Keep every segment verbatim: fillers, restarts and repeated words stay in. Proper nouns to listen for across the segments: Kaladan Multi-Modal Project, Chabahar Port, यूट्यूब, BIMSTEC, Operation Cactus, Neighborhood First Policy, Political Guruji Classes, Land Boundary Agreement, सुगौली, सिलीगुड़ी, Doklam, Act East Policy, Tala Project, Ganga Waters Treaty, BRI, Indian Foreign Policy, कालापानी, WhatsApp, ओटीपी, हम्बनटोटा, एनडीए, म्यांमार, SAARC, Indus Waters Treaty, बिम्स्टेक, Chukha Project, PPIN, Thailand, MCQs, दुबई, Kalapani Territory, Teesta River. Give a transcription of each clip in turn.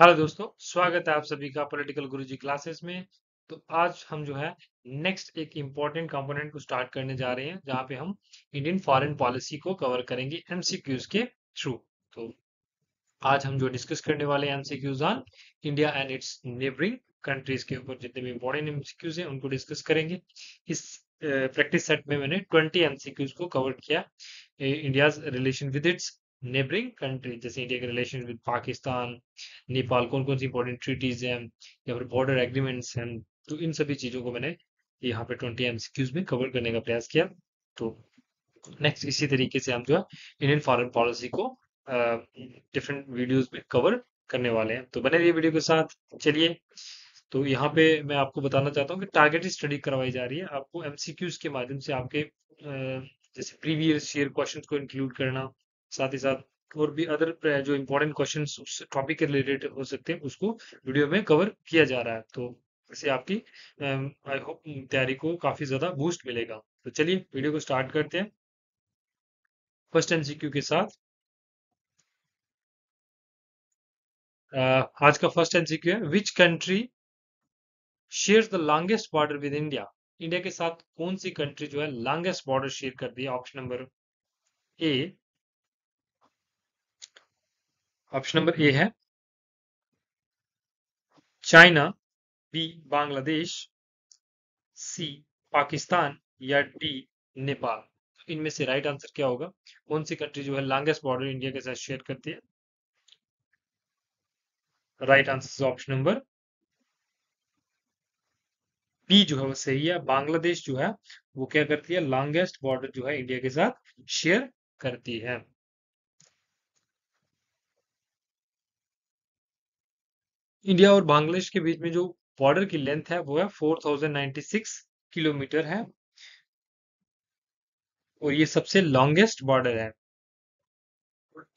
Hello दोस्तों, स्वागत है आप सभी का पॉलिटिकल गुरुजी क्लासेस में। तो आज हम जो है नेक्स्ट एक इम्पॉर्टेंट कंपोनेंट को स्टार्ट करने जा रहे हैं, जहां पे हम इंडियन फॉरेन पॉलिसी को कवर करेंगे एमसीक्यूज के थ्रू। तो आज हम जो डिस्कस करने वाले हैं MCQs on India and its neighbouring countries के ऊपर जितने भी इम्पोर्टेंट एमसीक्यूज हैं उनको डिस्कस करेंगे। इस प्रैक्टिस सेट में मैंने ट्वेंटी एमसीक्यूज को कवर किया, India's relation with its neighbouring country, जैसे इंडिया के रिलेशन विद पाकिस्तान, नेपाल, कौन कौन सी इंपॉर्टेंट ट्रीटीज हैं या फिर बॉर्डर एग्रीमेंट्स हैं। तो इन सभी चीज़ों को मैंने यहाँ पे ट्वेंटी एमसीक्यूज में कवर करने का प्रयास किया। तो नेक्स्ट इसी तरीके से हम जो है इंडियन फॉरेन पॉलिसी को डिफरेंट वीडियोज में कवर करने वाले हैं, तो बने रहिए वीडियो के साथ। चलिए, तो यहाँ पे मैं आपको बताना चाहता हूँ कि टारगेट स्टडी करवाई जा रही है आपको एमसीक्यूज के माध्यम से, आपके जैसे प्रीवियस ईयर क्वेश्चन को इंक्लूड करना, साथ ही साथ और भी अदर जो इम्पोर्टेंट क्वेश्चंस उस टॉपिक के रिलेटेड हो सकते हैं उसको वीडियो में कवर किया जा रहा है। तो इससे आपकी आई होप तैयारी को काफी ज्यादा बूस्ट मिलेगा। तो चलिए वीडियो को स्टार्ट करते हैं फर्स्ट एमसीक्यू के साथ। आज का फर्स्ट एमसीक्यू है, which country shares the longest border with India. India के साथ कौन सी कंट्री जो है लॉन्गेस्ट बॉर्डर शेयर करती है? Option number A, option number A है China, B Bangladesh, C Pakistan या डी नेपाल। तो इनमें से राइट आंसर क्या होगा? कौन सी कंट्री जो है लॉन्गेस्ट बॉर्डर इंडिया के साथ शेयर करती है? Right answer option number B जो है वो सही है। बांग्लादेश जो है वो क्या करती है? लॉन्गेस्ट बॉर्डर जो है इंडिया के साथ शेयर करती है। इंडिया और बांग्लादेश के बीच में जो बॉर्डर की लेंथ है वो है चार हज़ार छियानवे किलोमीटर है और ये सबसे लॉन्गेस्ट बॉर्डर है।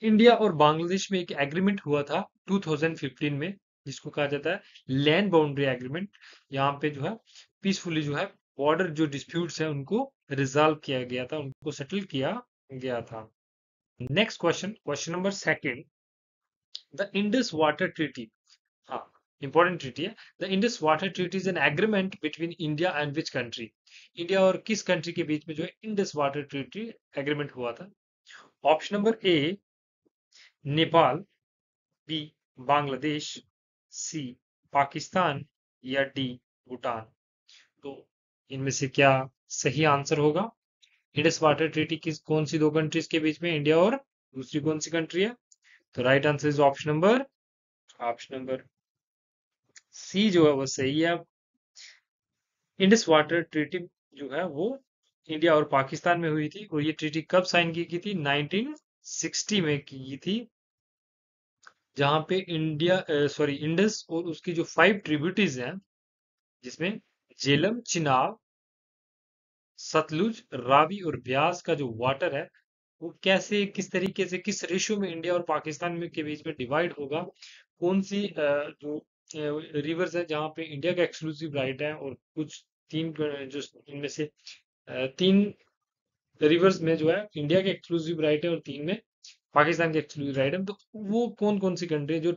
इंडिया और बांग्लादेश में एक एग्रीमेंट हुआ था दो हज़ार पंद्रह में, जिसको कहा जाता है लैंड बाउंड्री एग्रीमेंट। यहाँ पे जो है पीसफुली जो है बॉर्डर जो डिस्प्यूट्स है उनको रिजॉल्व किया गया था, उनको सेटल किया गया था। Next question, question number second, the Indus water treaty. हाँ, इंपॉर्टेंट ट्रीटी है। The Indus water treaty is an agreement between India and which country. India और किस कंट्री के बीच में जो है इंडस वाटर ट्रीटी एग्रीमेंट हुआ था? Option number A Nepal, B Bangladesh, C Pakistan या डी भूटान। तो इनमें से क्या सही आंसर होगा? इंडस वाटर ट्रीटी किस कौन सी दो कंट्रीज के बीच में, इंडिया और दूसरी कौन सी कंट्री है? तो right answer is option number option number C जो है वो सही है। इंडस वाटर ट्रीटी जो है वो इंडिया और पाकिस्तान में हुई थी और ये ट्रीटी कब साइन की की थी? उन्नीस सौ साठ में की थी, जहां पे इंडिया सॉरी इंडस और उसकी जो फाइव ट्रिब्यूटरीज हैं, जिसमें झेलम, चिनाब, सतलुज, रावी और ब्यास का जो वाटर है वो कैसे, किस तरीके से, किस रेशियो में इंडिया और पाकिस्तान में के बीच में डिवाइड होगा, कौन सी जो रिवर्स है जहाँ पे इंडिया का एक्सक्लूसिव राइट है और कुछ तीन जो इनमें से तीन रिवर्स में जो है इंडिया के एक्सक्लूसिव राइट है और तीन में पाकिस्तान के एक्सक्लूसिव राइट है। तो वो कौन कौन सी कंट्री है जो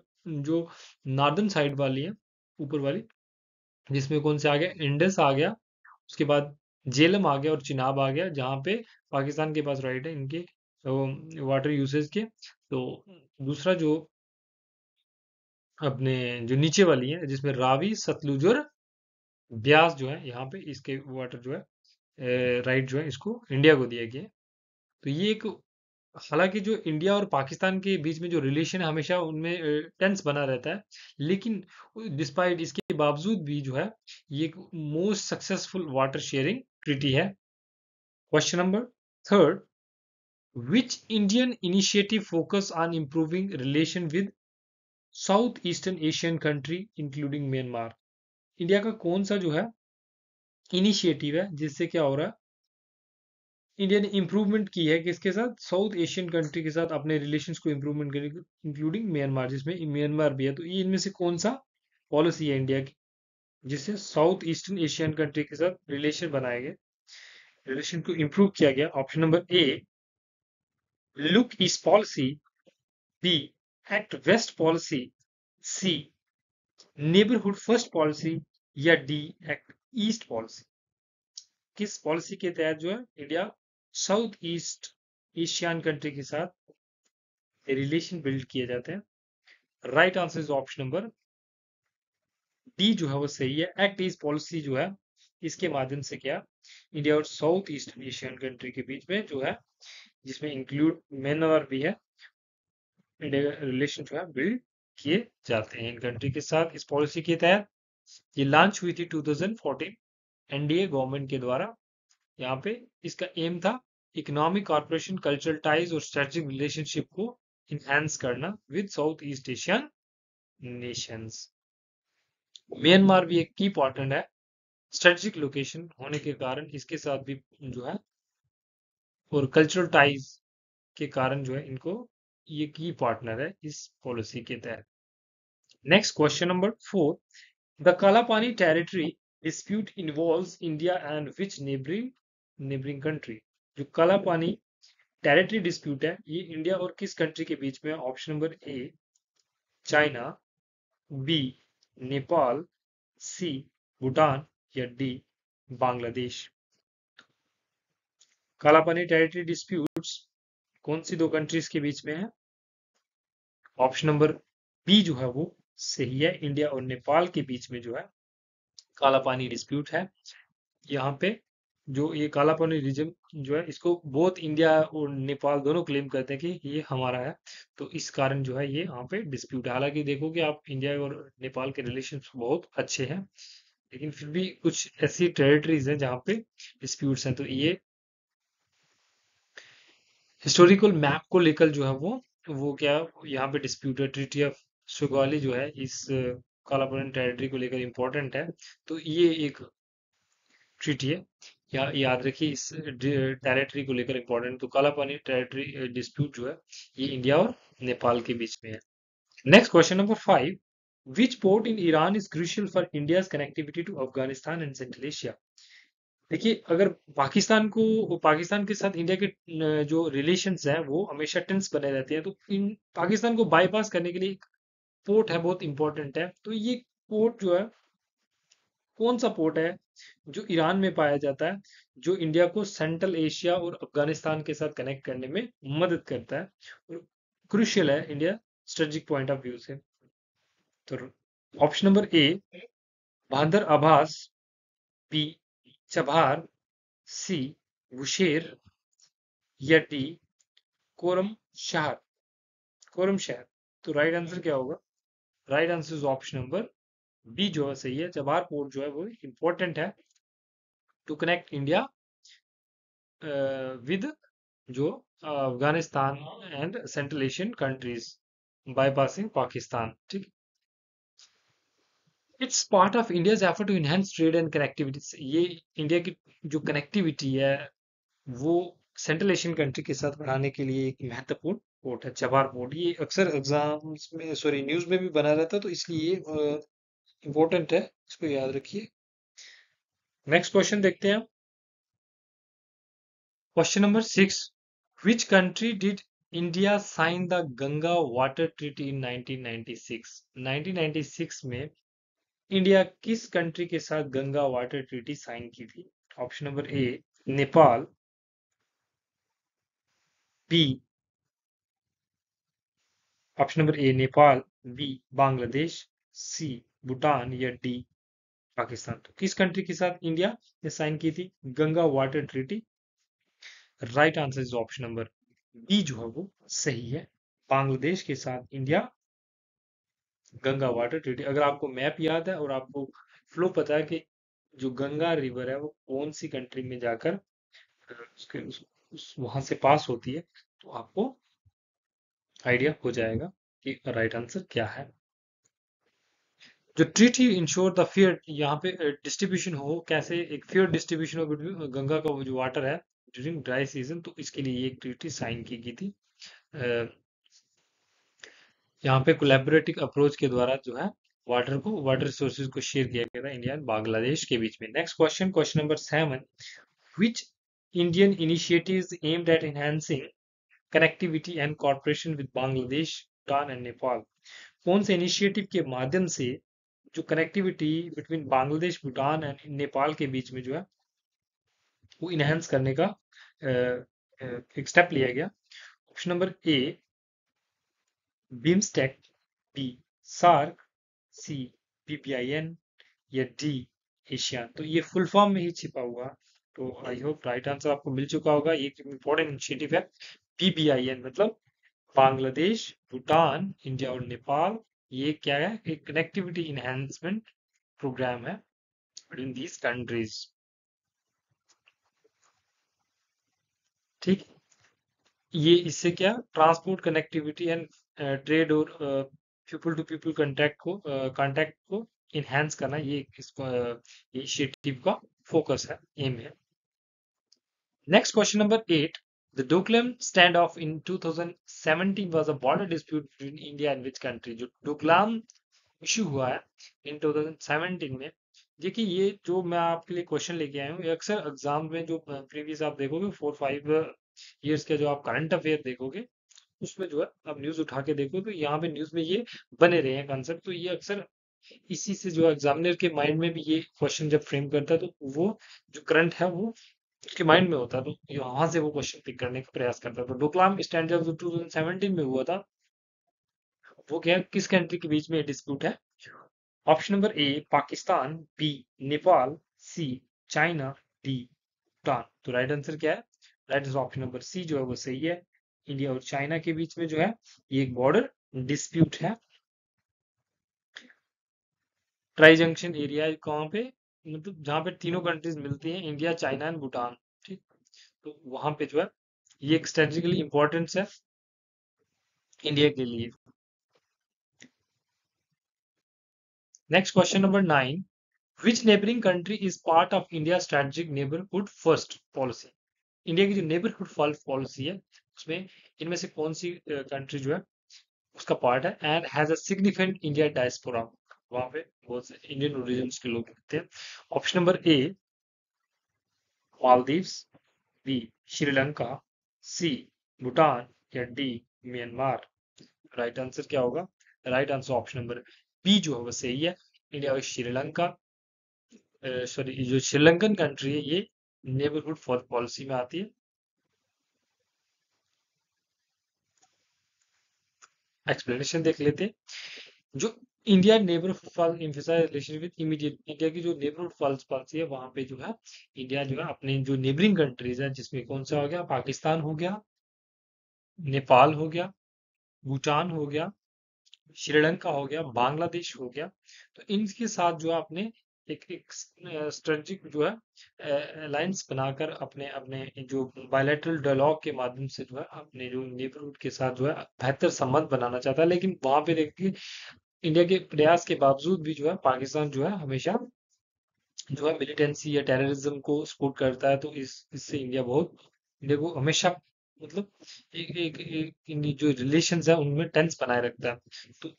जो नॉर्दर्न साइड वाली है, ऊपर वाली, जिसमें कौन से आ गया? इंडस आ गया, उसके बाद झेलम आ गया और चिनाब आ गया, जहाँ पे पाकिस्तान के पास राइट है इनके तो वाटर यूसेज के। तो दूसरा जो अपने जो नीचे वाली है जिसमें रावी, सतलुज और ब्यास जो है, यहाँ पे इसके वाटर जो है राइट जो है इसको इंडिया को दिया गया। तो ये एक, हालांकि जो इंडिया और पाकिस्तान के बीच में जो रिलेशन है हमेशा उनमें टेंस बना रहता है, लेकिन डिस्पाइट इसके बावजूद भी जो है ये एक most successful water sharing treaty है। Question number third, which Indian initiative focus on improving relation with south eastern Asian country including म्यांमार। India का कौन सा जो है इनिशिएटिव है जिससे क्या हो रहा है, इंडिया ने इम्प्रूवमेंट की है किसके साथ? साउथ एशियन कंट्री के साथ अपने रिलेशंस को इम्प्रूवमेंट करने की, इंक्लूडिंग म्यांमार, जिसमें म्यांमार भी है। तो ये इनमें से कौन सा पॉलिसी है इंडिया की जिससे साउथ ईस्टर्न एशियन कंट्री के साथ रिलेशन बनाए गए, रिलेशन को इम्प्रूव किया गया? Option number A look east policy, B act west policy C neighbourhood first policy या डी एक्ट ईस्ट पॉलिसी। किस पॉलिसी के तहत जो है India south east Asian country के साथ रिलेशन बिल्ड किए जाते हैं। Right answer is option number D जो है वो सही है। एक्ट ईस्ट पॉलिसी जो है इसके माध्यम से क्या इंडिया और साउथ ईस्ट एशियन कंट्री के बीच में जो है जिसमें इंक्लूड म्यांमार भी है इंडिया रिलेशन जो है बिल्ड किए जाते हैं इन कंट्री के साथ। इस पॉलिसी के तहत ये लॉन्च हुई थी दो हज़ार चौदह एनडीए गवर्नमेंट के द्वारा। यहाँ पे इसका एम था इकोनॉमिक कॉर्पोरेशन कल्चरल टाइज और स्ट्रेटेजिक रिलेशनशिप को इनहेंस करना with south east Asian nations. म्यांमार भी एक की पार्टनर है, स्ट्रेटेजिक लोकेशन होने के कारण इसके साथ भी जो है और कल्चरल टाइज के कारण जो है इनको ये की पार्टनर है इस पॉलिसी के तहत। Next question number four, the कालापानी territory dispute involves India and which neighbouring neighbouring country. जो कालापानी टेरिटरी डिस्प्यूट है ये इंडिया और किस कंट्री के बीच में? Option number A China, B Nepal, C Bhutan या D Bangladesh. कालापानी territory disputes कौन सी दो कंट्रीज के बीच में है? ऑप्शन नंबर बी जो है वो सही है, इंडिया और नेपाल के बीच में जो है कालापानी डिस्प्यूट है। यहाँ पे जो ये कालापानी रीजन जो है इसको बोथ इंडिया और नेपाल दोनों क्लेम करते हैं कि ये हमारा है, तो इस कारण जो है ये यहाँ पे डिस्प्यूट है। हालांकि देखो कि आप इंडिया और नेपाल के रिलेशन बहुत अच्छे हैं लेकिन फिर भी कुछ ऐसी टेरिटरीज हैं जहाँ पे डिस्प्यूट्स हैं, तो ये हिस्टोरिकल मैप को लेकर जो है वो वो क्या यहाँ पे डिस्प्यूट है। ट्रीटी ऑफ सुगौली जो है इस कालापानी टेरिटरी को लेकर इम्पोर्टेंट है, तो ये एक ट्रीटी है या याद रखिए इस टेरिटरी को लेकर इम्पोर्टेंट। तो कालापानी टेरिटरी डिस्प्यूट जो है ये इंडिया और नेपाल के बीच में है। Next question number five, which port in Iran is crucial for India connectivity to Afghanistan and central Asia. देखिए अगर पाकिस्तान को पाकिस्तान के साथ इंडिया के जो रिलेशंस हैं वो हमेशा टेंस बने रहते हैं, तो इन पाकिस्तान को बाईपास करने के लिए एक पोर्ट है बहुत इंपॉर्टेंट है। तो ये पोर्ट जो है कौन सा पोर्ट है जो ईरान में पाया जाता है जो इंडिया को सेंट्रल एशिया और अफगानिस्तान के साथ कनेक्ट करने में मदद करता है और क्रूशियल है India strategic point of view से। तो option number A Bandar Abbas, B Chabahar, C Bushehr या D Khorramshahr Khorramshahr. तो राइट आंसर क्या होगा? Right answer is option number B जो है सही है। चबहार पोर्ट जो है वो इम्पोर्टेंट है टू कनेक्ट इंडिया विद जो Afghanistan and central Asian countries bypassing Pakistan. ठीक, it's part of India's effort to enhance trade and connectivity. ये इंडिया की जो कनेक्टिविटी है वो सेंट्रल एशियन कंट्री के साथ बढ़ाने के लिए एक महत्वपूर्ण पोर्ट है चबहार पोर्ट। ये अक्सर एग्जाम्स में सॉरी न्यूज में भी बना रहता है, तो इसलिए इम्पोर्टेंट है, इसको याद रखिए। नेक्स्ट क्वेश्चन देखते हैं, question number six, which country did India sign the Ganga water treaty in nineteen ninety six. Nineteen ninety six में इंडिया किस कंट्री के साथ गंगा वाटर ट्रीटी साइन की थी? Option number A Nepal, B option number A Nepal, B Bangladesh, C Bhutan या D Pakistan. तो किस country के साथ इंडिया ने साइन की थी Ganga water treaty? Right answer is option number B जो है वो सही है, बांग्लादेश के साथ इंडिया गंगा वाटर ट्रीटी। अगर आपको मैप याद है और आपको फ्लो पता है कि जो गंगा रिवर है वो कौन सी कंट्री में जाकर उसके उस, उस वहां से पास होती है, तो आपको आइडिया हो जाएगा कि राइट आंसर क्या है। जो ट्रीटी इंश्योर द फेयर, यहाँ पे डिस्ट्रीब्यूशन हो कैसे एक फेयर डिस्ट्रीब्यूशन हो बिटवीन गंगा का जो वाटर है ड्यूरिंग ड्राई सीजन, तो इसके लिए एक ट्रीटी साइन की गई थी। आ, यहाँ पे कोलैबोरेटिव अप्रोच के द्वारा जो है वाटर को वाटर रिसोर्सेज को शेयर किया गया था इंडिया और बांग्लादेश के बीच में। Next question question number seven, which Indian initiatives aimed at enhancing connectivity and corporation with Bangladesh, Bhutan and Nepal. कौन से इनिशिएटिव के माध्यम से जो connectivity between Bangladesh, Bhutan and Nepal के बीच में जो है वो इनहेंस करने का एक स्टेप लिया गया। Option number A BIMSTEC, B SAARC, C PPIN या डी एशिया। तो ये फुल फॉर्म में ही छिपा हुआ, तो आई होप राइट आंसर आपको मिल चुका होगा। ये इंपॉर्टेंट इनिशिएटिव है पीपीआईएन, मतलब बांग्लादेश, भूटान, इंडिया और नेपाल। ये क्या है, एक कनेक्टिविटी इनहेंसमेंट प्रोग्राम है बिटवीन दीज कंट्रीज। ठीक, ये इससे क्या ट्रांसपोर्ट कनेक्टिविटी एंड ट्रेड और पीपल टू पीपल कॉन्टैक्ट को कॉन्टैक्ट uh, को इनहेंस करना, ये इसको इनिशिएटिव uh, का फोकस है, एम है। Next question number eight, The Doklam standoff in twenty seventeen was a border dispute between India and which country? जो डोकलाम इशू हुआ है इन दो हज़ार सत्रह में, देखिए ये जो मैं आपके लिए क्वेश्चन लेके आया हूँ, अक्सर एग्जाम में जो प्रीवियस आप देखोगे फोर फाइव इयर्स के जो आप करंट अफेयर देखोगे उसमें जो है आप न्यूज उठा के देखो तो यहाँ पे न्यूज में ये बने रहे हैं कॉन्सेप्ट। तो ये अक्सर इसी से जो एग्जामिनर के माइंड में भी ये क्वेश्चन जब फ्रेम करता है तो वो जो करंट है वो उसके माइंड में होता, तो यहाँ से वो क्वेश्चन पिक करने का प्रयास करता। तो डोकलाम स्टैंडअप जो दो हज़ार सत्रह में हुआ था वो क्या, किस कंट्री के बीच में डिस्प्यूट है? Option number A Pakistan, B Nepal, C China, D Bhutan. तो राइट आंसर क्या है? Right answer option number C जो है वो सही है। इंडिया और चाइना के बीच में जो है ये एक बॉर्डर डिस्प्यूट है। ट्राई जंक्शन एरिया कहाँ पे, मतलब जहाँ पे तीनों कंट्रीज मिलती हैं, इंडिया, चाइना एंड भूटान। ठीक, तो वहां पे जो है ये एक स्ट्रेटेजिकली इंपॉर्टेंस है इंडिया के लिए। Next question number nine, which neighbouring country is part of India strategic neighbourhood first policy? India की जो नेबरहुड फर्स्ट पॉलिसी है उसमें इनमें से कौन सी कंट्री जो है उसका पार्ट है and has a significant India diaspora? वहां पे बहुत से इंडियन ओरिजिन के लोग रहते हैं। Option number A Maldives, B Sri Lanka, C Bhutan या डी म्यांमार। राइट आंसर क्या होगा? Right answer option number B जो है वो सही है। इंडिया और श्रीलंका, सॉरी जो श्रीलंकन कंट्री है ये नेबरहुड फर्स्ट पॉलिसी में आती है। एक्सप्लेनेशन देख लेते, जो India neighbourhood relationship with immediate, India की जो नेबरहुड फॉल्स पॉलिसी है वहां पे जो है इंडिया जो है अपने जो नेबरिंग कंट्रीज है जिसमें कौन सा हो गया, पाकिस्तान हो गया, नेपाल हो गया, भूटान हो गया, श्रीलंका हो गया, बांग्लादेश हो गया, तो इनके साथ जो है अपने एक एक स्ट्रेटेजिक जो है अलायंस बनाकर अपने अपने जो बायलैटरल डायलॉग के माध्यम से जो है अपने जो नेबरहुड के साथ जो है बेहतर संबंध बनाना चाहता है। लेकिन वहां पे देखिए इंडिया के प्रयास के बावजूद भी जो है पाकिस्तान जो है हमेशा जो है मिलिटेंसी या टेररिज्म को सपोर्ट करता है, तो इस इससे इंडिया बहुत, इंडिया को हमेशा मतलब एक एक, एक जो रिलेशंस है उनमें टेंस बनाए रखता है। तो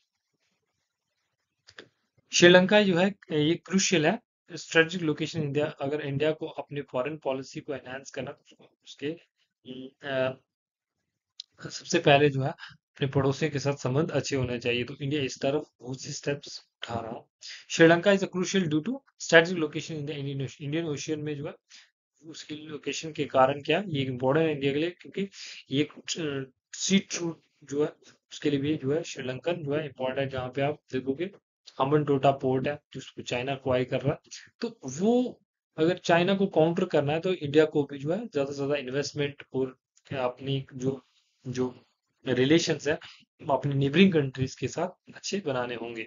श्रीलंका जो है ये क्रूशियल है स्ट्रेटेजिक लोकेशन इंडिया, अगर इंडिया को अपने फॉरेन पॉलिसी को एनहांस करना तो उसके आ, सबसे पहले जो है अपने पड़ोसियों के साथ संबंध अच्छे होने चाहिए। तो इंडिया इस तरफ बहुत सी स्टेप्स उठा रहा हूँ। Sri Lanka is a crucial due to strategic location India, Indian Indian ocean में जो है उसकी लोकेशन के कारण क्या ये इम्पोर्टेंट है इंडिया के लिए, क्योंकि ये सी ट्रू जो है उसके लिए भी जो है श्रीलंकन जो है इम्पोर्टेंट है। जहाँ पे आप देखोगे हम्बनटोटा पोर्ट है जिसको चाइना अक्वायर कर रहा है, तो वो अगर चाइना को काउंटर करना है तो इंडिया को भी जो है ज्यादा से ज्यादा इन्वेस्टमेंट और अपनी जो जो रिलेशंस है अपनी नेबरिंग कंट्रीज के साथ अच्छे बनाने होंगे।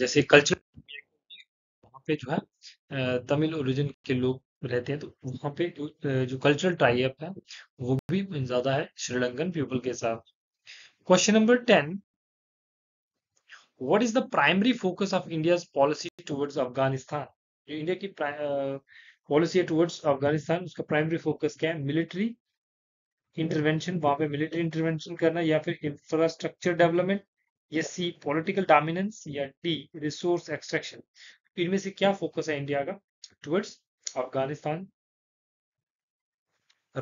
जैसे कल्चर वहाँ पे जो है तमिल ओरिजिन के लोग रहते हैं, तो वहाँ पे जो जो कल्चरल टाई अप है वो भी ज्यादा है श्रीलंकन पीपल के साथ। Question number ten, what is the primary focus of India's policy towards Afghanistan? जो इंडिया की पॉलिसी टुवर्ड्स अफगानिस्तान उसका प्राइमरी फोकस क्या है? मिलिट्री इंटरवेंशन, वहां पे मिलिट्री इंटरवेंशन करना, या फिर इंफ्रास्ट्रक्चर डेवलपमेंट, या सी पॉलिटिकल डोमिनेंस, या डी रिसोर्स एक्सट्रैक्शन। इनमें से क्या फोकस है इंडिया का towards Afghanistan?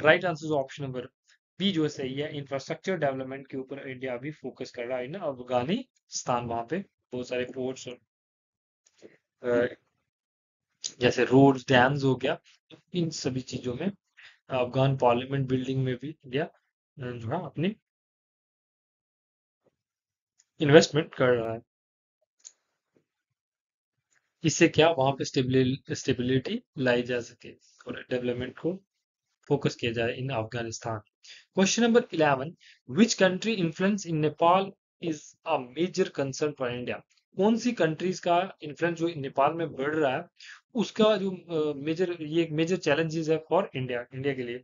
Right answer option number B जो सही है इंफ्रास्ट्रक्चर डेवलपमेंट के ऊपर इंडिया अभी फोकस कर रहा है ना। अफगानिस्तान वहां पे बहुत सारे पोर्ट्स और जैसे रोड्स डैम्स हो गया, इन सभी चीजों में अफगान पार्लियामेंट बिल्डिंग में भी इंडिया जो है अपनी इन्वेस्टमेंट कर रहा है। इससे क्या वहां पे स्टेबिलिटी लाई जा सके और डेवलपमेंट को फोकस किया जाए in Afghanistan. Question number eleven, which country influence in Nepal is a major concern for India. कौन सी कंट्रीज का इन्फ्लुएंस जो नेपाल में बढ़ रहा है उसका जो मेजर ये एक मेजर चैलेंजेस है फॉर इंडिया इंडिया के लिए।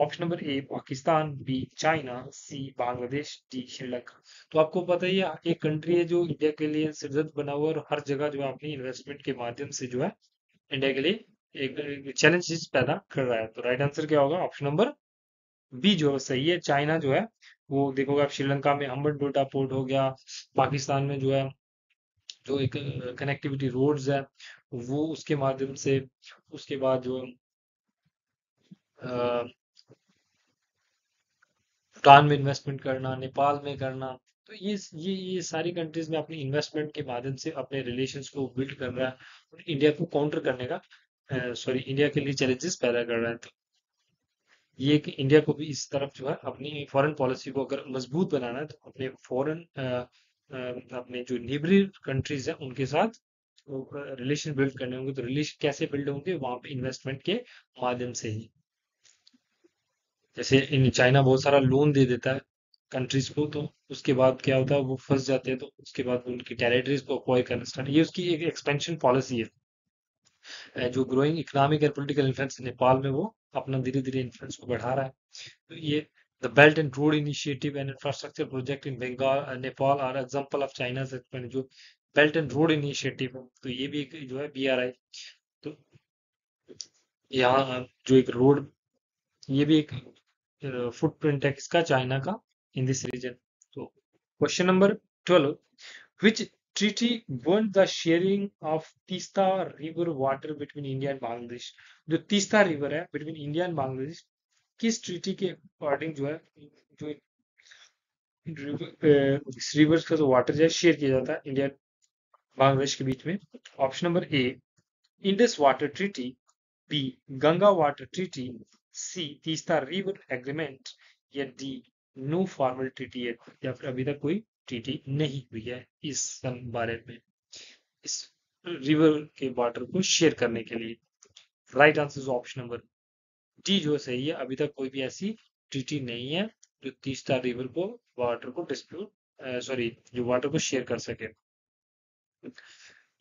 Option number A Pakistan, B China, C Bangladesh, D Sri Lanka. तो आपको पता ही है एक कंट्री है जो इंडिया के लिए सिरदर्द बना हुआ है और हर जगह जो है अपनी इन्वेस्टमेंट के माध्यम से जो है इंडिया के लिए एक चैलेंजेस पैदा कर रहा है। तो राइट आंसर क्या होगा, ऑप्शन नंबर बी जो सही है चाइना जो है वो। देखोगे आप श्रीलंका में हम्बनटोटा पोर्ट हो गया, पाकिस्तान में जो है जो एक कनेक्टिविटी रोड्स है वो उसके माध्यम से, उसके बाद जो भूटान में इन्वेस्टमेंट करना, नेपाल में करना, तो ये ये ये सारी कंट्रीज में अपनी इन्वेस्टमेंट के माध्यम से अपने रिलेशंस को बिल्ड कर रहा है और इंडिया को काउंटर करने का सॉरी uh, इंडिया के लिए चैलेंजेस पैदा कर रहा है। तो ये कि इंडिया को भी इस तरफ जो है अपनी फॉरेन पॉलिसी को अगर मजबूत बनाना है तो अपने फॉरेन अपने जो नेबरी कंट्रीज हैं उनके साथ रिलेशन बिल्ड करने होंगे। तो रिलेशन कैसे बिल्ड होंगे, वहां पे इन्वेस्टमेंट के माध्यम से ही। जैसे इन चाइना बहुत सारा लोन दे देता है कंट्रीज को, तो उसके बाद क्या होता है वो फंस जाते हैं, तो उसके बाद उनकी टेरिटरीज को अक्वायर करना स्टार्ट। ये उसकी एक एक्सपेंशन पॉलिसी है जो growing economic and political influence Nepal में वो अपना धीरे धीरे इन्फ्लुएंस को बढ़ा रहा है। तो ये the belt and road initiative and infrastructure project in Bengal Nepal are example of China sector, जो बेल्ट एंड रोड इनिशिएटिव है तो ये भी एक जो है बी आर आई, तो यहाँ जो एक रोड ये भी एक फुटप्रिंट है किसका, चाइना का इन दिस रीजन। तो question number twelve, which Treaty burned the sharing of Teesta River water between India and Bangladesh. जो तीस्ता रिवर है between India and Bangladesh, किस treaty के अकॉर्डिंग जो है जो इस रिवर का जो वाटर जो है शेयर किया जाता है इंडिया बांग्लादेश के बीच में। Option number A Indus water treaty, B Ganga water treaty, C Teesta river agreement, या डी नो फॉर्मल ट्रीटी है, या फिर अभी तक कोई ट्रीटी नहीं हुई है इस बारे में इस रिवर के वाटर को शेयर करने के लिए। Right answer option number D जो सही है, अभी तक कोई भी ऐसी ट्रीटी नहीं है जो तीस्ता रिवर को वाटर को डिस्प्यूट सॉरी जो वाटर को शेयर कर सके।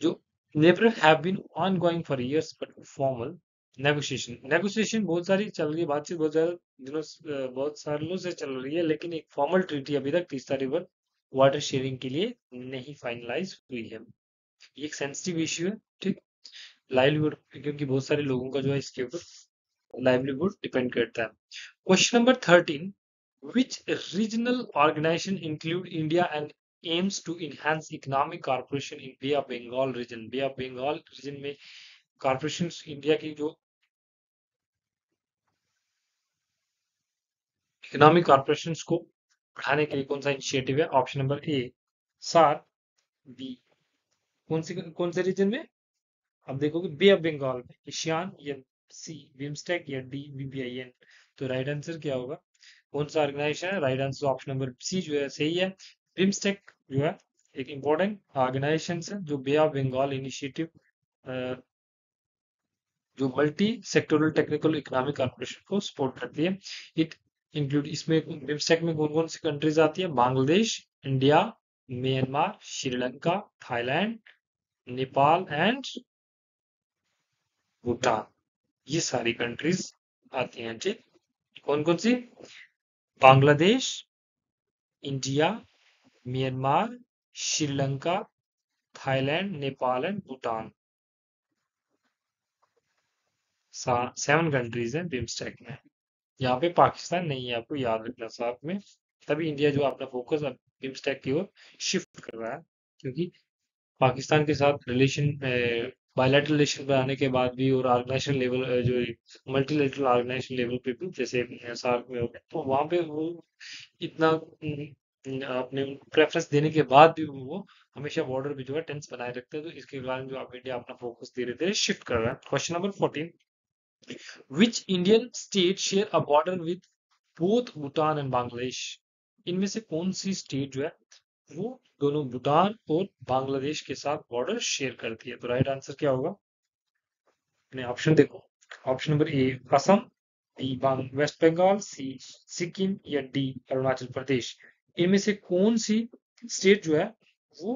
जो neighbour have been ongoing for years but formal negotiation negotiation बहुत सारी चल रही है, बातचीत बहुत ज्यादा दिनों बहुत सालों से चल रही है, लेकिन एक फॉर्मल ट्रीटी अभी तक तीस्ता रिवर वाटर शेयरिंग के लिए नहीं फाइनलाइज हुई है। ये एक सेंसिटिव इश्यू है, ठीक, लाइवलीहुड, क्योंकि बहुत सारे लोगों का जो है इसके ऊपर लाइवलीहुड डिपेंड करता है। Question number thirteen, which regional organisation include India and aims to enhance economic corporation in bay of Bengal region. Bay of Bengal region में कॉर्पोरेशन इंडिया की जो इकोनॉमिक कॉर्पोरेशन को बढ़ाने के लिए कौन सा इनिशिएटिव है। Option number A SAARC, B कौन सी कौन से रीजन में आप देखोगे बे ऑफ बंगाल में, एशियान, या सी बिम्स्टेक, या D B B I N. तो राइट आंसर क्या होगा, कौन सा ऑर्गेनाइजेशन है, right answer option number C जो है सही है। बिम्स्टेक जो है एक इम्पोर्टेंट ऑर्गेनाइजेशन है जो बे ऑफ बंगाल इनिशिएटिव जो multi sectoral technical economic corporation को सपोर्ट करती है। इट इंक्लूड इसमें बिम्स्टेक में कौन कौन सी कंट्रीज आती है, Bangladesh, India, म्यांमार, Sri Lanka, Thailand, Nepal and Bhutan, ये सारी कंट्रीज आती हैं। ठीक, कौन कौन सी, Bangladesh, India, म्यांमार, Sri Lanka, Thailand, Nepal and Bhutan, seven countries हैं बिम्स्टेक में। यहाँ पे पाकिस्तान नहीं है, आपको याद रखना साथ में, तभी इंडिया जो अपना फोकस बिम्स्टेक की ओर शिफ्ट कर रहा है, क्योंकि पाकिस्तान के साथ रिलेशन बायलैटरल रिलेशन पर आने के बाद भी और ऑर्गेनाइजेशन लेवल जो मल्टीलैटरल ऑर्गेनाइजेशन लेवल पे भी जैसे सार्क में हो गया, तो वहाँ पे वो इतना अपने प्रेफरेंस देने के बाद भी वो हमेशा बॉर्डर पे जो है टेंस बनाए रखते हैं। तो इसके कारण जो आप इंडिया अपना फोकस धीरे धीरे शिफ्ट कर रहा है। Question number fourteen, which Indian state share a border with both Bhutan and Bangladesh? इनमें से कौन सी स्टेट जो है वो दोनों भूटान और बांग्लादेश के साथ बॉर्डर शेयर करती है? तो राइट आंसर क्या होगा? अपने ऑप्शन देखो, option number A Assam, B waste Bengal, C Sikkim या डी अरुणाचल प्रदेश। इनमें से कौन सी स्टेट जो है वो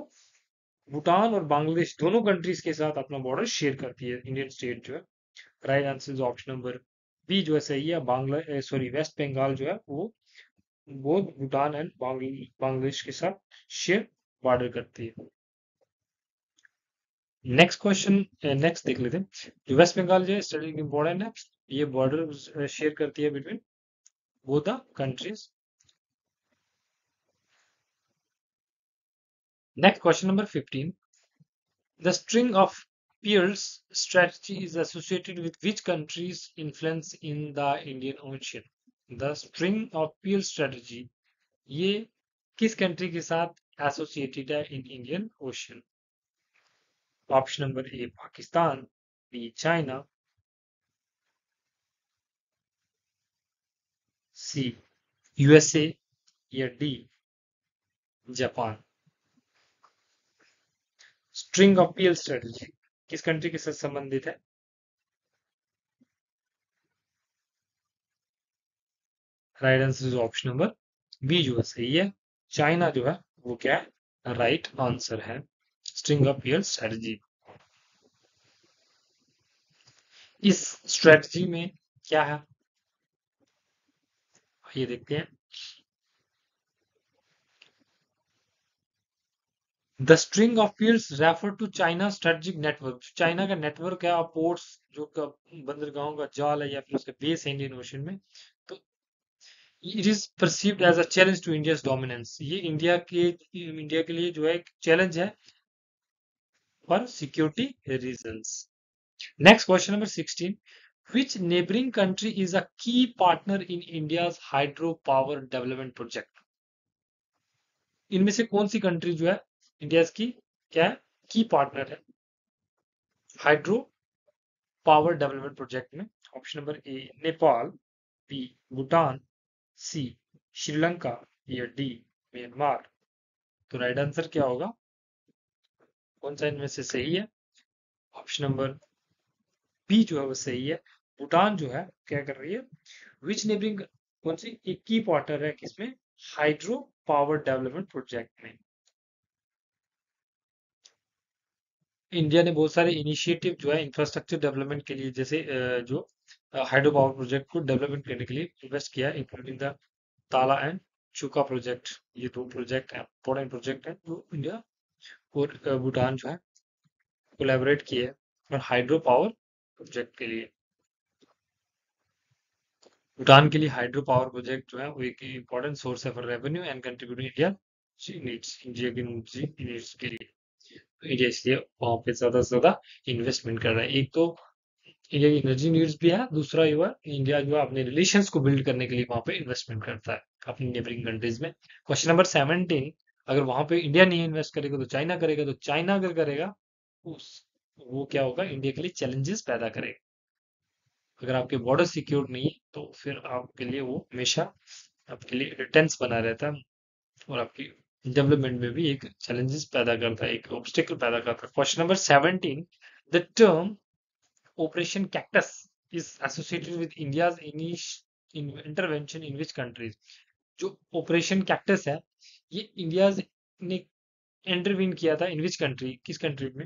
भूटान और बांग्लादेश दोनों कंट्रीज के साथ अपना बॉर्डर शेयर करती है? इंडियन स्टेट जो है right answer option number B जो है सही है, बांग्ला सॉरी वेस्ट बंगाल जो है वो वो भूटान एंड बांग्लादेश के साथ शेयर बॉर्डर करती है। नेक्स्ट क्वेश्चन नेक्स्ट देख लेते हैं। जो वेस्ट बंगाल जो है स्ट्रेटेजिक इंपॉर्टेंट है, ये बॉर्डर शेयर करती है between both the countries. Next question number fifteen, the string of pearls strategy is associated with which countries influence in the Indian ocean? The string of pearls strategy ये किस country के साथ associated है in Indian ocean? Option number A Pakistan, B China, C USA या D Japan. String of pearls strategy किस country के साथ संबंधित है? Right answer option number B जो है सही है, चाइना जो है वो क्या है राइट आंसर है स्ट्रिंग ऑफ पीर्ल्स स्ट्रेटजी। इस स्ट्रेटजी में क्या है ये देखते हैं। The string of pearls refer to China strategic network. China का नेटवर्क है और पोर्ट्स जो का बंदरगाहों का जाल है या फिर उसका बेस है इंडियन ओशन में, तो it is perceived as a challenge to India's dominance. ये इंडिया के इंडिया के लिए जो है एक चैलेंज है for security reasons. Next question number sixteen, which neighbouring country is a key partner in India's hydro power development project? इनमें से कौन सी कंट्री जो है इंडिया's की क्या है की पार्टनर है हाइड्रो पावर डेवलपमेंट प्रोजेक्ट में? Option number A Nepal, B Bhutan, C Sri Lanka या डी म्यांमार। तो राइट आंसर क्या होगा? कौन सा इनमें से सही है? ऑप्शन नंबर बी जो है वो सही है, भूटान जो है क्या कर रही है विच नेबरिंग कौन सी एक की पार्टनर है किसमें हाइड्रो पावर डेवलपमेंट प्रोजेक्ट में। इंडिया ने बहुत सारे इनिशिएटिव जो है इंफ्रास्ट्रक्चर डेवलपमेंट के लिए जैसे जो हाइड्रो पावर प्रोजेक्ट को डेवलपमेंट करने के लिए इन्वेस्ट किया, including the Tala and Chukha project. ये दो प्रोजेक्ट है, इंपॉर्टेंट प्रोजेक्ट है जो इंडिया और भूटान जो है कोलैबोरेट किए है और हाइड्रो पावर प्रोजेक्ट के लिए। भूटान के लिए हाइड्रो पावर प्रोजेक्ट जो है वो एक इम्पोर्टेंट सोर्स है for revenue and contributing India needs India की नीड्स के लिए। इंडिया इसलिए वहां पे ज्यादा से ज्यादा इन्वेस्टमेंट कर रहा है। एक तो इंडिया की एनर्जी नीड्स भी है, दूसरा युवा इंडिया जो अपने रिलेशंस को बिल्ड करने के लिए वहां पे इन्वेस्टमेंट करता है अपनी नेबरिंग कंट्रीज में। क्वेश्चन नंबर सेवनटीन, अगर वहां पे इंडिया नहीं इन्वेस्ट करेगा तो चाइना करेगा, तो चाइना अगर करेगा उस वो क्या होगा इंडिया के लिए चैलेंजेस पैदा करेगा। अगर आपके बॉर्डर सिक्योर नहीं है तो फिर आपके लिए वो हमेशा आपके लिए टेंस बना रहता है और आपकी डेवलपमेंट में भी एक चैलेंजेस पैदा करता है, एक ऑब्स्टेकल पैदा करता है। Question number seventeen, the term Operation Cactus is associated with India's intervention in which countries? जो Operation Cactus है ये इंडिया ने इंटरवीन किया था इन विच कंट्री, किस कंट्री में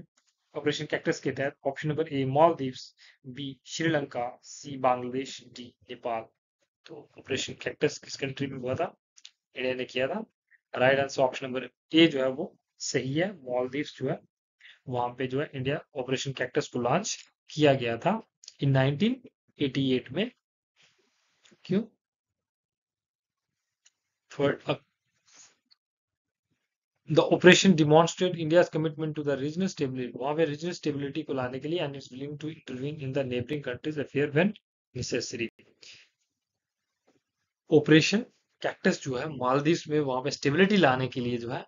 ऑपरेशन कैक्टस के तहत? Option number A Maldives, B Sri Lanka, C Bangladesh, D Nepal. तो ऑपरेशन कैक्टस किस कंट्री में हुआ था? इंडिया ने किया था। Right answer option number A जो है वो सही है, मालदीव्स जो है वहां पे जो है इंडिया ऑपरेशन कैक्टस को लॉन्च किया गया था इन नाइनटीन एटी एट में। क्यों? For The operation demonstrated India's commitment to the regional stability, वहाँ पे regional stability को लाने के लिए, and is willing to intervene in the neighboring countries' affairs when necessary. Operation Cactus जो है मालदीव में वहाँ पे stability लाने के लिए जो है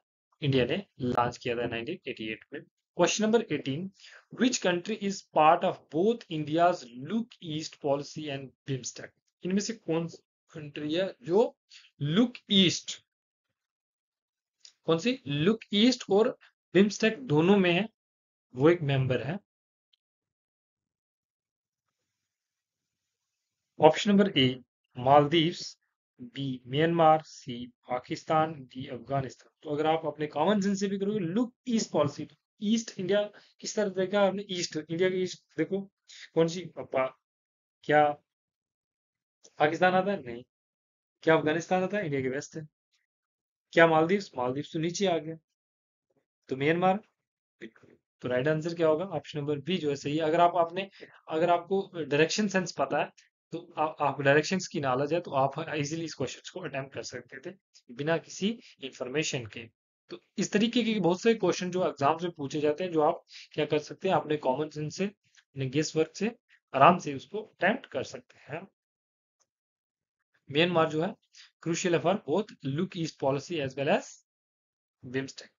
इंडिया ने लॉन्च किया था nineteen eighty-eight में. Question number eighteen, which country is part of both India's Look East policy and BIMSTEC? इनमें से कौन कंट्री है जो लुक ईस्ट, कौन सी लुक ईस्ट और बिम्स्टेक दोनों में है, वो एक मेंबर है. Option number A Maldives, B म्यांमार, C Pakistan, D Afghanistan. तो अगर आप अपने कॉमन सेंस से भी करोगे look east policy, east India किस तरह देखा आपने, ईस्ट इंडिया के ईस्ट देखो कौन सी, क्या पाकिस्तान आता है, नहीं, क्या अफगानिस्तान आता है, इंडिया के वेस्ट है, क्या मालदीव्स, मालदीव्स तो नीचे आ गया, तो म्यांमार. तो राइट आंसर क्या होगा, ऑप्शन नंबर बी जो है सही है. अगर आप आपने अगर आपको डायरेक्शन सेंस पता है तो आ, आप डायरेक्शंस की नॉलेज है तो आप इजीली इस क्वेश्चन को अटेम्प्ट कर सकते थे बिना किसी इंफॉर्मेशन के. तो इस तरीके के बहुत सारे क्वेश्चन जो एग्जाम में पूछे जाते हैं, जो आप क्या कर सकते हैं अपने कॉमन सेंस से, अपने गेस वर्क से आराम से उसको अटेम्प्ट कर सकते हैं. म्यांमार जो है crucial for both look east policy as well as बिम्स्टेक.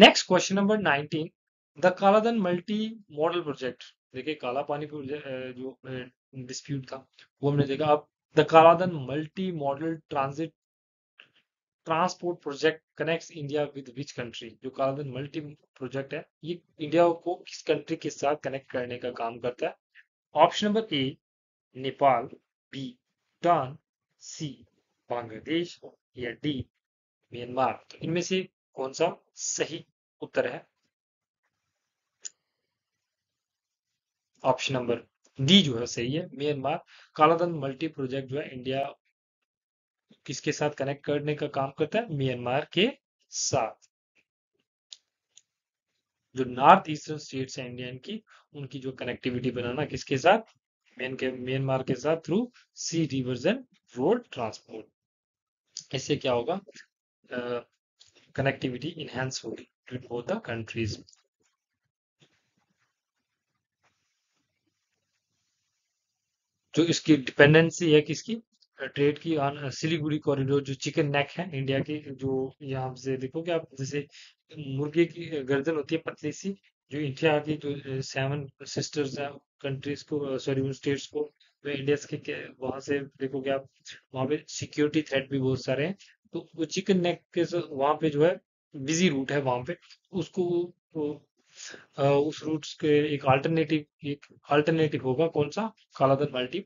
Next question number nineteen, the Kaladan multi modal project. देखिए काला पानी जो डिस्प्यूट था वो हमने देखा. अब the Kaladan multi modal transit transport project connects India with which country. जो कालादन मल्टी प्रोजेक्ट है ये इंडिया को किस कंट्री के साथ कनेक्ट करने का काम करता है. Option number A Nepal, B Bhutan, C Bangladesh या डी म्यांमार. तो इनमें से कौन सा सही उत्तर है. ऑप्शन नंबर डी जो है सही है, म्यांमार. कालाधन मल्टी प्रोजेक्ट जो है इंडिया किसके साथ कनेक्ट करने का काम करता है, म्यांमार के साथ. जो नॉर्थ ईस्टर्न स्टेट्स हैं इंडियन की, उनकी जो कनेक्टिविटी बनाना किसके साथ, म्यांमार के साथ, through sea rivers and road transport. इससे क्या होगा, कनेक्टिविटी इनहेंस होगी टू बोथ द कंट्रीज. जो इसकी डिपेंडेंसी है किसकी, ट्रेड की ऑन सिलीगुड़ी कॉरिडोर. जो चिकन नेक है इंडिया की, जो यहाँ से देखोगे आप, जैसे मुर्गे की गर्दन होती है पतली सी, जो इंडिया की जो सेवन सिस्टर्स है कंट्रीज को, सॉरी स्टेट्स को, तो इंडिया के वहां से देखोगे आप, वहां पे सिक्योरिटी थ्रेट भी बहुत सारे हैं. तो वो चिकन नेक के वहां पे जो है बिजी रूट है, वहां पे उसको तो, उस रूट के एक अल्टरनेटिव एक अल्टरनेटिव होगा कौन सा, कालाधन मल्टी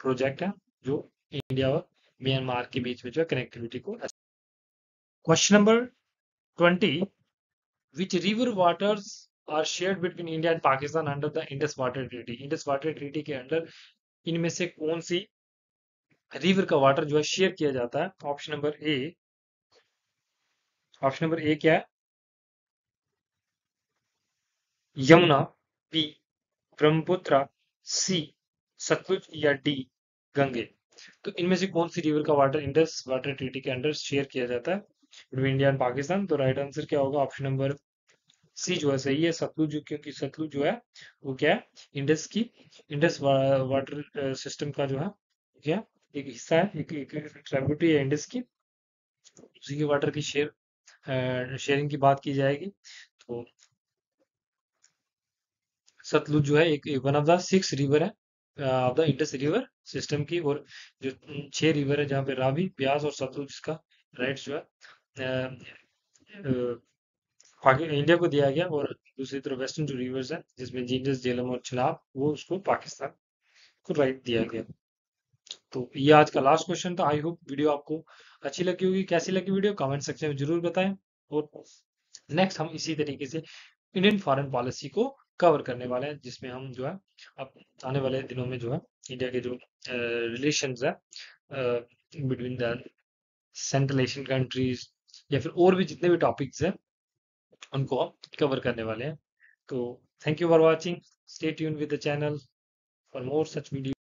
प्रोजेक्ट है जो इंडिया और म्यांमार के बीच में जो कनेक्टिविटी को. Question number twenty, which river waters are shared between India and Pakistan under the Indus water treaty. Indus water treaty के अंडर इनमें से कौन सी रिवर का वाटर जो है शेयर किया जाता है. Option number A, option number A क्या है, यमुना, बी ब्रह्मपुत्र, सी सतलुज या डी गंगे. तो इनमें से कौन सी रिवर का वाटर इंडस वाटर ट्रीटी के अंडर शेयर किया जाता है बिटवीन इंडिया एंड पाकिस्तान. तो राइट आंसर क्या होगा, ऑप्शन नंबर सी जो है सही है, सतलुज. क्योंकि सतलुज जो है वो क्या है, इंडस की इंडस वा, वाटर सिस्टम का जो है क्या एक हिस्सा है, एक, एक, एक ट्रिब्यूटरी है इंडस की, उसी के वाटर की शेयर शेयरिंग की बात की जाएगी. तो सतलुज जो है एक one of the six river है of the Indus river system की, और जो छह रिवर है जहाँ पे रावी, ब्यास और सतलुज का राइट्स जो है इंडिया को दिया गया, और दूसरी तरफ वेस्टर्न जो रिवर्स है जिसमें जींजस, झेलम और चिनाब, वो उसको पाकिस्तान को राइट दिया गया. तो ये आज का लास्ट क्वेश्चन था. आई होप वीडियो आपको अच्छी लगी होगी. कैसी लगी वीडियो कमेंट सेक्शन में जरूर बताएं, और नेक्स्ट हम इसी तरीके से इंडियन फॉरेन पॉलिसी को कवर करने वाले हैं, जिसमें हम जो है अब आने वाले दिनों में जो है इंडिया के जो रिलेशंस है between the central Asian countries या फिर और भी जितने भी टॉपिक्स हैं उनको हम कवर करने वाले हैं. तो thank you for watching, stay tune with the channel for more such video.